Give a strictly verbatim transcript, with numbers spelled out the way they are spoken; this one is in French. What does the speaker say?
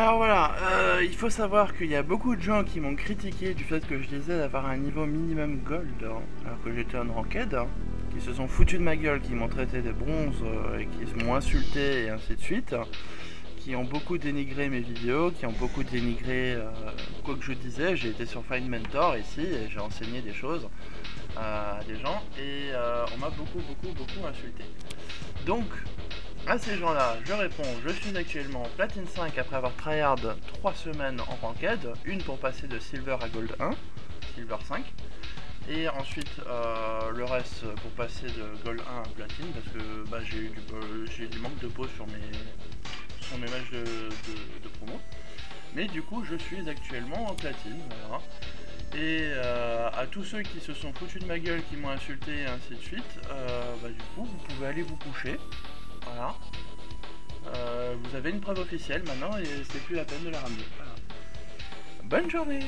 Alors voilà, euh, il faut savoir qu'il y a beaucoup de gens qui m'ont critiqué du fait que je disais d'avoir un niveau minimum gold, hein, alors que j'étais en ranked, hein, qui se sont foutus de ma gueule, qui m'ont traité de bronze, euh, et qui m'ont insulté et ainsi de suite, qui ont beaucoup dénigré mes vidéos, qui ont beaucoup dénigré euh, quoi que je disais. J'ai été sur Find Mentor ici, et j'ai enseigné des choses euh, à des gens, et euh, on m'a beaucoup, beaucoup, beaucoup insulté. Donc... à ces gens-là, je réponds, je suis actuellement Platine cinq après avoir tryhard trois semaines en ranked, une pour passer de Silver à Gold un, Silver cinq, et ensuite euh, le reste pour passer de Gold un à Platine, parce que bah, j'ai eu du, euh, j'ai du manque de pause sur mes, sur mes matchs de, de, de promo. Mais du coup, je suis actuellement en Platine, voilà. Et euh, à tous ceux qui se sont foutus de ma gueule, qui m'ont insulté et ainsi de suite, euh, bah, du coup, vous pouvez aller vous coucher. Voilà, euh, vous avez une preuve officielle maintenant et c'est plus la peine de la ramener. Voilà. Bonne journée.